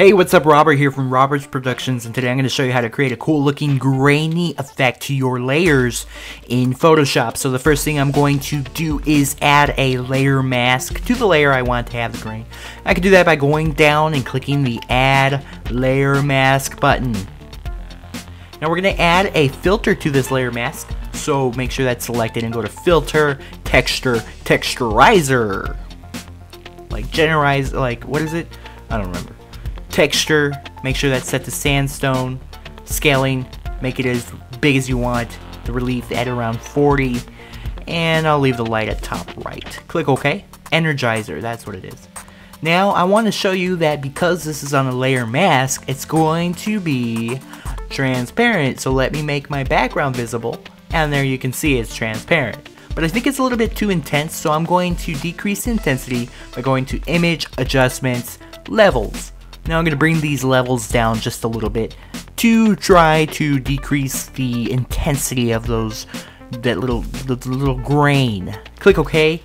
Hey, what's up? Robert here from Robert's Productions, and today I'm going to show you how to create a cool looking grainy effect to your layers in Photoshop. So the first thing I'm going to do is add a layer mask to the layer I want to have the grain. I can do that by going down and clicking the Add Layer Mask button. Now we're going to add a filter to this layer mask, so make sure that's selected and go to Filter, Texture, Texturizer. Like generalize, like what is it? I don't remember. Texture, make sure that's set to sandstone. Scaling, make it as big as you want. The relief at around 40. And I'll leave the light at top right. Click OK. Energizer, that's what it is. Now I want to show you that because this is on a layer mask, it's going to be transparent. So let me make my background visible. And there you can see it's transparent. But I think it's a little bit too intense, so I'm going to decrease intensity by going to Image, Adjustments, Levels. Now I'm going to bring these levels down just a little bit to try to decrease the intensity of that little grain. Click OK.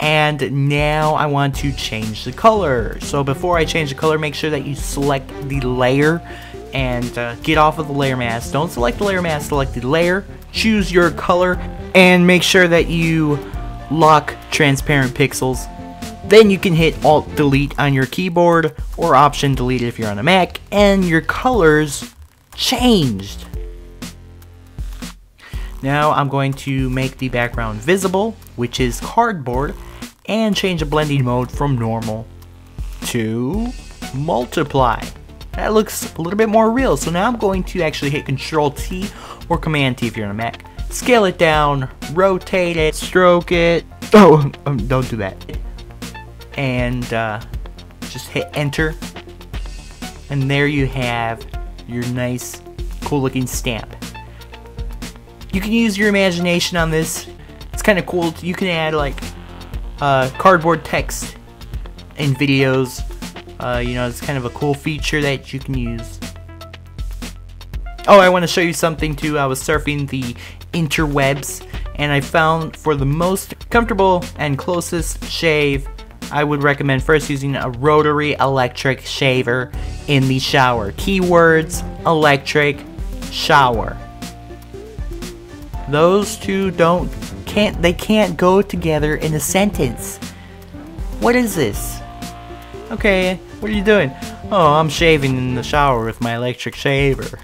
And now I want to change the color. So before I change the color, make sure that you select the layer and get off of the layer mask. Don't select the layer mask, select the layer. Choose your color and make sure that you lock transparent pixels. Then you can hit Alt-Delete on your keyboard or Option-Delete if you're on a Mac, and your colors changed. Now I'm going to make the background visible, which is cardboard, and change the blending mode from normal to multiply. That looks a little bit more real, so now I'm going to actually hit Control-T or Command-T if you're on a Mac. Scale it down, rotate it, stroke it. Oh, don't do that. And just hit enter, and there you have your nice cool looking stamp. You can use your imagination on this. It's kind of cool. You can add like cardboard text in videos. You know, it's kind of a cool feature that you can use. Oh, I want to show you something too. I was surfing the interwebs and I found for the most comfortable and closest shave, I would recommend first using a rotary electric shaver in the shower. Keywords, electric, shower. Those two can't go together in a sentence. What is this? Okay, what are you doing? Oh, I'm shaving in the shower with my electric shaver.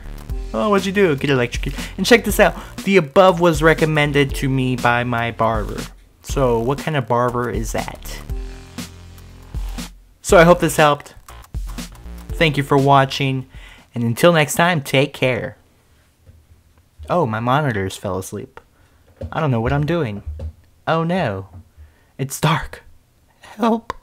Oh, what'd you do? Get electrocuted. And check this out. The above was recommended to me by my barber. So what kind of barber is that? So I hope this helped. Thank you for watching, and until next time, take care. Oh, my monitors fell asleep. I don't know what I'm doing. Oh no, it's dark. Help.